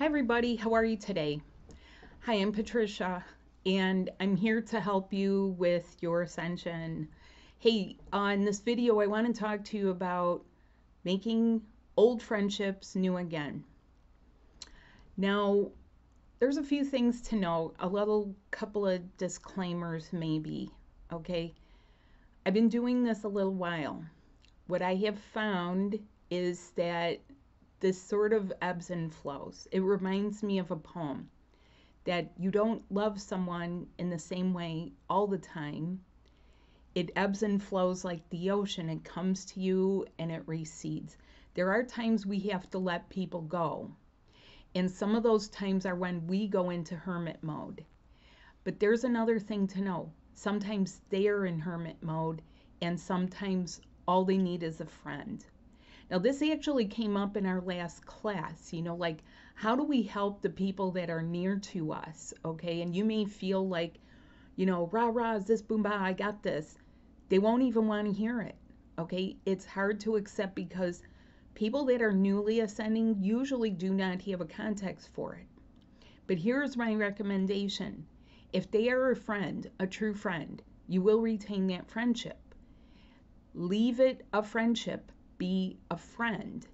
Hi everybody, how are you today? Hi, I'm Patricia and I'm here to help you with your ascension. Hey, on this video I want to talk to you about making old friendships new again. Now there's a few things to know, a little couple of disclaimers maybe, okay? I've been doing this a little while. What I have found is that this sort of ebbs and flows. It reminds me of a poem, that you don't love someone in the same way all the time. It ebbs and flows like the ocean. It comes to you and it recedes. There are times we have to let people go. And some of those times are when we go into hermit mode. But there's another thing to know. Sometimes they are in hermit mode and sometimes all they need is a friend. Now this actually came up in our last class, you know, like how do we help the people that are near to us, okay? And you may feel like, you know, rah, rah, is this boom, bah, I got this. They won't even want to hear it, okay? It's hard to accept because people that are newly ascending usually do not have a context for it. But here's my recommendation. If they are a friend, a true friend, you will retain that friendship. Leave it a friendship. Be a friend,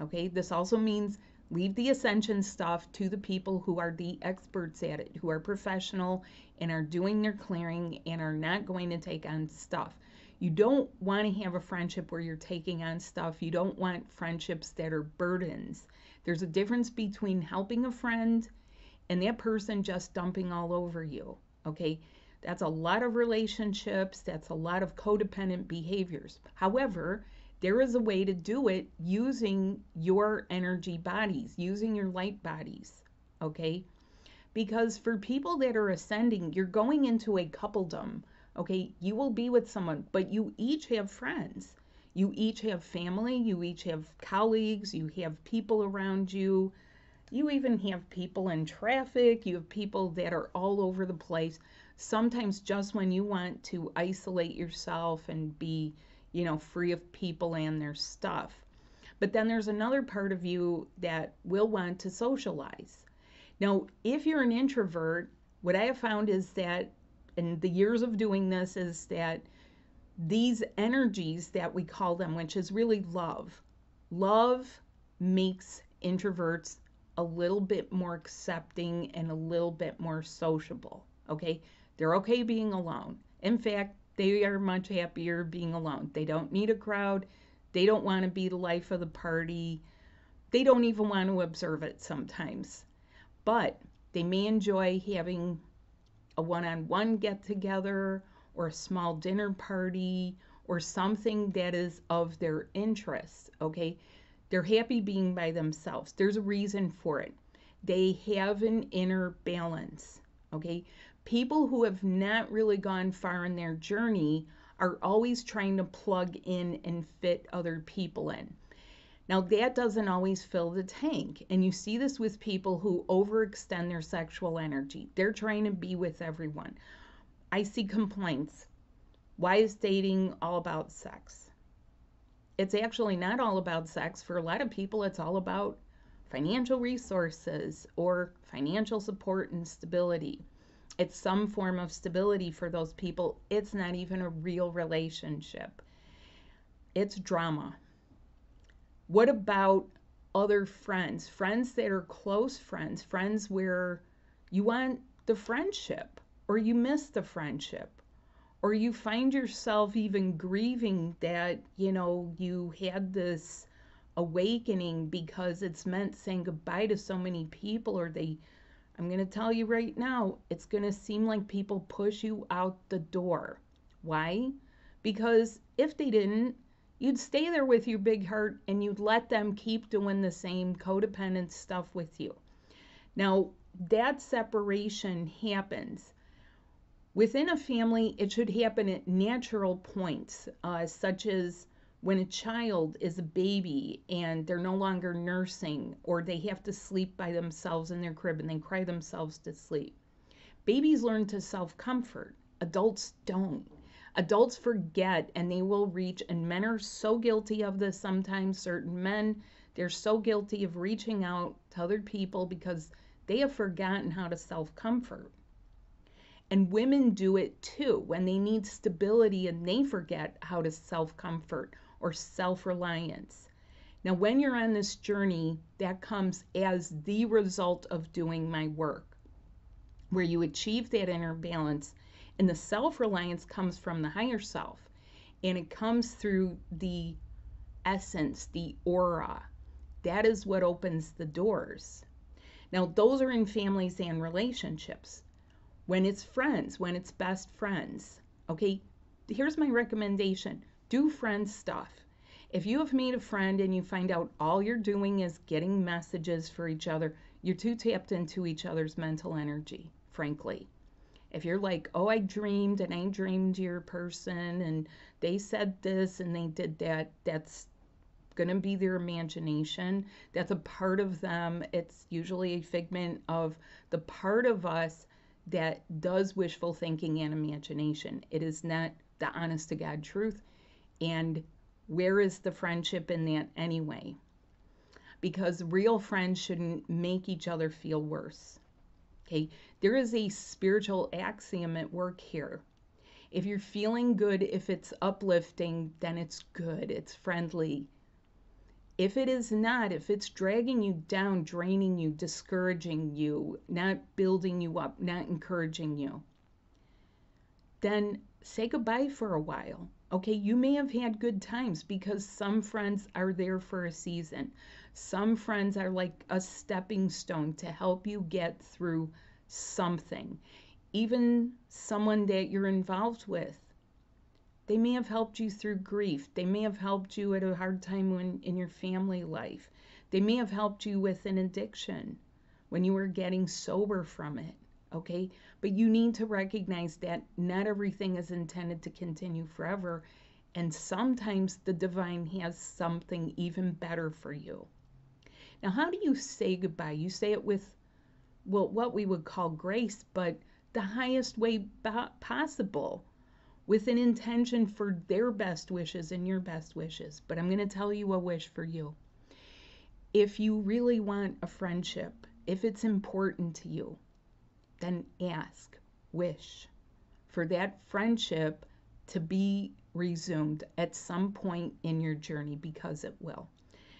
okay? This also means leave the ascension stuff to the people who are the experts at it, who are professional and are doing their clearing and are not going to take on stuff. You don't want to have a friendship where you're taking on stuff. You don't want friendships that are burdens. There's a difference between helping a friend and that person just dumping all over you, okay? That's a lot of relationships. That's a lot of codependent behaviors. However, there is a way to do it using your energy bodies, using your light bodies, okay? Because for people that are ascending, you're going into a coupledom, okay? You will be with someone, but you each have friends. You each have family. You each have colleagues. You have people around you. You even have people in traffic. You have people that are all over the place. Sometimes just when you want to isolate yourself and be, you know, free of people and their stuff. But then there's another part of you that will want to socialize. Now, if you're an introvert, what I have found is that, in the years of doing this, is that these energies that we call them, which is really love, love makes introverts a little bit more accepting and a little bit more sociable, okay? They're okay being alone. In fact, they are much happier being alone. They don't need a crowd. They don't want to be the life of the party. They don't even want to observe it sometimes. But they may enjoy having a one-on-one get-together or a small dinner party or something that is of their interest, okay? They're happy being by themselves. There's a reason for it. They have an inner balance, okay? People who have not really gone far in their journey are always trying to plug in and fit other people in. Now that doesn't always fill the tank. And you see this with people who overextend their sexual energy. They're trying to be with everyone. I see complaints. Why is dating all about sex? It's actually not all about sex. For a lot of people, it's all about financial resources or financial support and stability. It's some form of stability for those people. It's not even a real relationship. It's drama. What about other friends? Friends that are close friends, friends where you want the friendship or you miss the friendship or you find yourself even grieving that, you know, you had this awakening because it's meant saying goodbye to so many people, or they, I'm going to tell you right now, it's going to seem like people push you out the door. Why? Because if they didn't, you'd stay there with your big heart and you'd let them keep doing the same codependent stuff with you. Now, that separation happens. Within a family, it should happen at natural points, such as when a child is a baby and they're no longer nursing or they have to sleep by themselves in their crib and they cry themselves to sleep. Babies learn to self-comfort. Adults don't. Adults forget and they will reach, and men are so guilty of this sometimes, certain men, they're so guilty of reaching out to other people because they have forgotten how to self-comfort. And women do it too when they need stability and they forget how to self-comfort or self-reliance. Now, when you're on this journey, that comes as the result of doing my work, where you achieve that inner balance. And the self-reliance comes from the higher self, and it comes through the essence, the aura. That is what opens the doors. Now, those are in families and relationships. When it's friends, when it's best friends, okay? Here's my recommendation. Do friend stuff. If you have made a friend and you find out all you're doing is getting messages for each other, you're too tapped into each other's mental energy, frankly. If you're like, oh, I dreamed and I dreamed your person and they said this and they did that, that's going to be their imagination. That's a part of them. It's usually a figment of the part of us that does wishful thinking and imagination. It is not the honest to God truth. And where is the friendship in that anyway? Because real friends shouldn't make each other feel worse. Okay, there is a spiritual axiom at work here. If you're feeling good, if it's uplifting, then it's good, it's friendly. If it is not, if it's dragging you down, draining you, discouraging you, not building you up, not encouraging you, then say goodbye for a while. Okay, you may have had good times because some friends are there for a season. Some friends are like a stepping stone to help you get through something. Even someone that you're involved with, they may have helped you through grief. They may have helped you at a hard time in your family life. They may have helped you with an addiction when you were getting sober from it, okay? But you need to recognize that not everything is intended to continue forever, and sometimes the divine has something even better for you. Now, how do you say goodbye? You say it with, well, what we would call grace, but the highest way possible, with an intention for their best wishes and your best wishes. But I'm going to tell you a wish for you. If you really want a friendship, if it's important to you, then ask, wish for that friendship to be resumed at some point in your journey, because it will.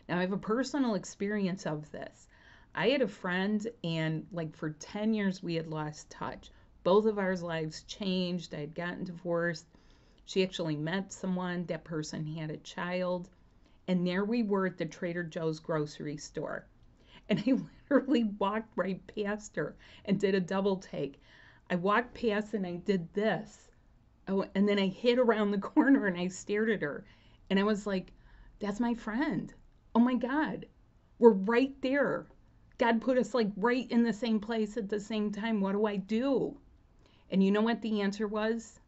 Now, I have a personal experience of this. I had a friend, and like for 10 years we had lost touch. Both of our lives changed. I had gotten divorced. She actually met someone. That person had a child. And there we were at the Trader Joe's grocery store. And I literally walked right past her and did a double take. I walked past and I did this. Oh, and then I hid around the corner and I stared at her. And I was like, that's my friend. Oh my God. We're right there. God put us like right in the same place at the same time. What do I do? And you know what the answer was?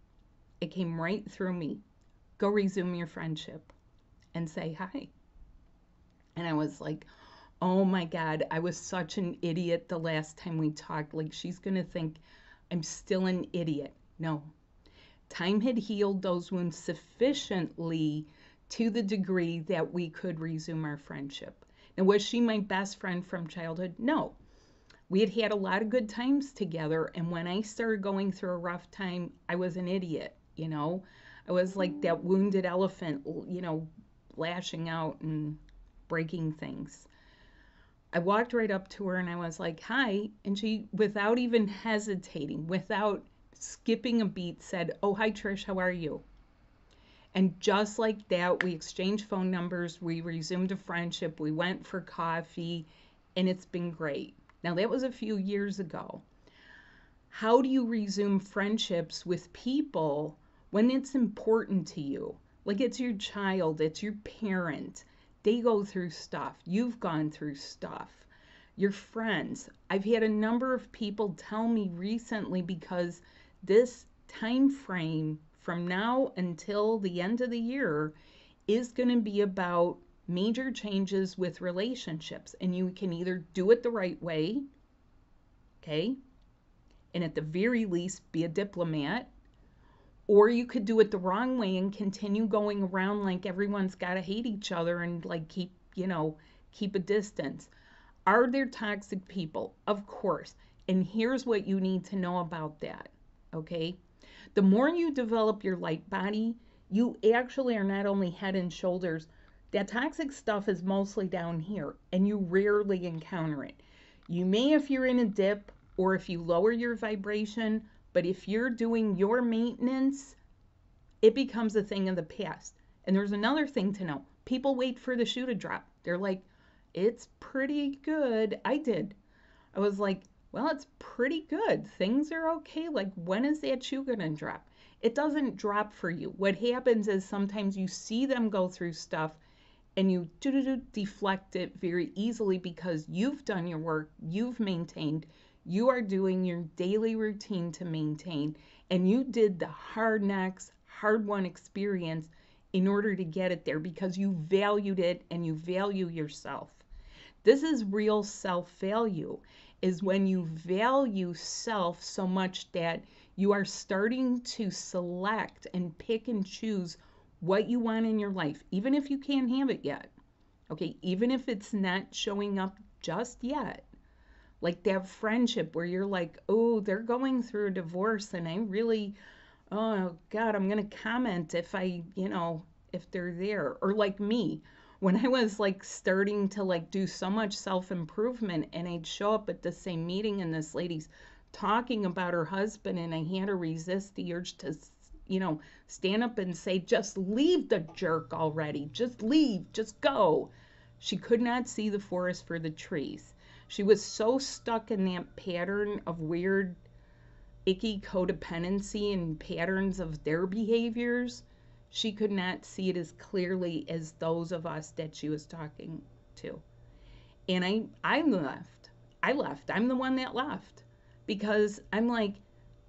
It came right through me. Go resume your friendship and say hi. And I was like, oh my God, I was such an idiot the last time we talked. Like, she's going to think I'm still an idiot. No. Time had healed those wounds sufficiently to the degree that we could resume our friendship. Now, was she my best friend from childhood? No. We had had a lot of good times together, and when I started going through a rough time, I was an idiot, you know? I was like that wounded elephant, you know, lashing out and breaking things. I walked right up to her, and I was like, hi, and she, without even hesitating, without skipping a beat, said, oh, hi, Trish, how are you? And just like that, we exchanged phone numbers, we resumed a friendship, we went for coffee, and it's been great. Now, that was a few years ago. How do you resume friendships with people when it's important to you? Like, it's your child, it's your parent. They go through stuff. You've gone through stuff. Your friends. I've had a number of people tell me recently, because this time frame from now until the end of the year is going to be about major changes with relationships, and you can either do it the right way, okay, and at the very least be a diplomat, Or you could do it the wrong way and continue going around like everyone's got to hate each other and like keep a distance. Are there toxic people? Of course. And here's what you need to know about that. Okay. The more you develop your light body, you actually are not only head and shoulders. That toxic stuff is mostly down here and you rarely encounter it. You may if you're in a dip or if you lower your vibration, but if you're doing your maintenance, it becomes a thing of the past. And there's another thing to know. People wait for the shoe to drop. They're like, it's pretty good. I was like, well, it's pretty good. Things are okay. Like, when is that shoe going to drop? It doesn't drop for you. What happens is sometimes you see them go through stuff and you deflect it very easily because you've done your work, you've maintained, you are doing your daily routine to maintain, and you did the hard knocks, hard won experience in order to get it there because you valued it and you value yourself. This is real self-value, is when you value self so much that you are starting to select and pick and choose what you want in your life, even if you can't have it yet. Okay, even if it's not showing up just yet. Like that friendship where you're like, oh, they're going through a divorce and I really, oh God, I'm going to comment if I, if they're there. Or like me, when I was like starting to like do so much self-improvement and I'd show up at the same meeting and this lady's talking about her husband and I had to resist the urge to, stand up and say, just leave the jerk already. Just leave, just go. She could not see the forest for the trees. She was so stuck in that pattern of weird, icky codependency and patterns of their behaviors. She could not see it as clearly as those of us that she was talking to. And I left. I'm the one that left because I'm like,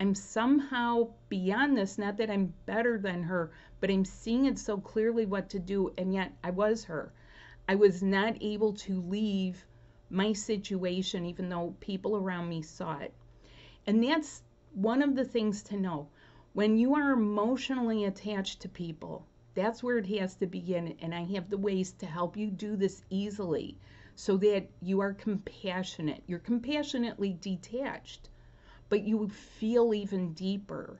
I'm somehow beyond this. Not that I'm better than her, but I'm seeing it so clearly what to do. And yet I was her. I was not able to leave my situation, even though people around me saw it. And that's one of the things to know. When you are emotionally attached to people, that's where it has to begin. And I have the ways to help you do this easily so that you are compassionate. You're compassionately detached, but you feel even deeper.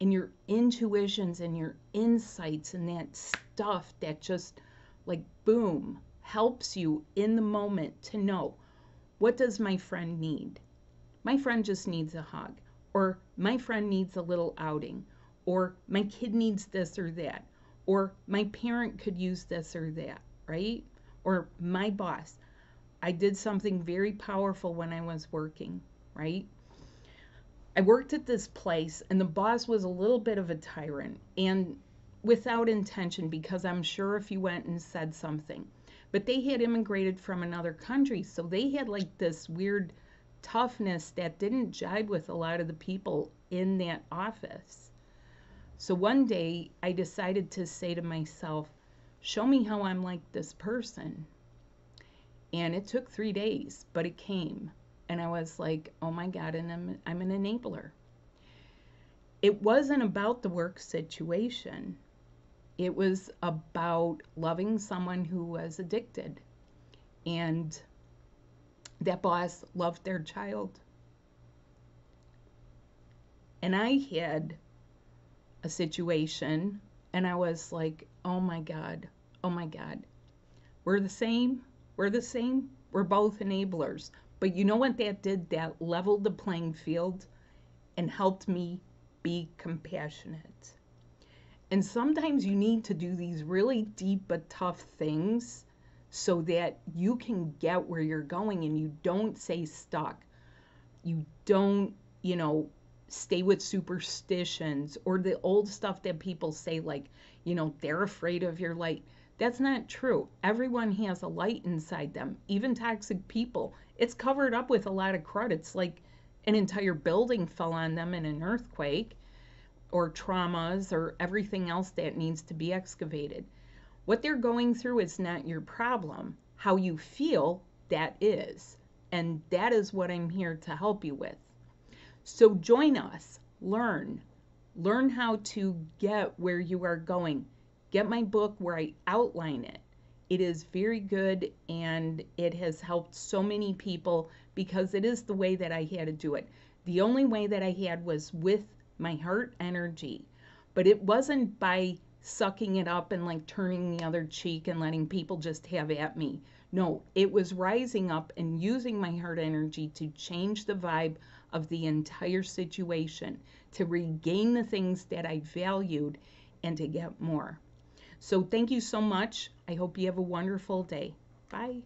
And your intuitions and your insights and that stuff that just like boom, helps you in the moment to know, what does my friend need? My friend just needs a hug, or my friend needs a little outing, or my kid needs this or that, or my parent could use this or that, right? Or my boss. I did something very powerful when I was working, right? I worked at this place and the boss was a little bit of a tyrant and without intention, because I'm sure if you went and said something, but they had immigrated from another country. So they had like this weird toughness that didn't jibe with a lot of the people in that office. So one day I decided to say to myself, show me how I'm like this person. And it took 3 days, but it came. And I was like, oh my God, and I'm an enabler. It wasn't about the work situation. It was about loving someone who was addicted, and that boss loved their child. And I had a situation and I was like, oh my God, we're the same, we're both enablers. But you know what that did? That leveled the playing field and helped me be compassionate. And sometimes you need to do these really deep but tough things so that you can get where you're going and you don't stay stuck. You don't, stay with superstitions or the old stuff that people say, like, they're afraid of your light. That's not true. Everyone has a light inside them, even toxic people. It's covered up with a lot of crud. It's like an entire building fell on them in an earthquake, or traumas, or everything else that needs to be excavated. What they're going through is not your problem. How you feel, that is. And that is what I'm here to help you with. So join us, learn, Learn how to get where you are going. Get my book where I outline it. It is very good, and it has helped so many people because it is the way that I had to do it. The only way that I had was with my heart energy, but it wasn't by sucking it up and like turning the other cheek and letting people just have at me. No, it was rising up and using my heart energy to change the vibe of the entire situation, to regain the things that I valued and to get more. So thank you so much. I hope you have a wonderful day. Bye.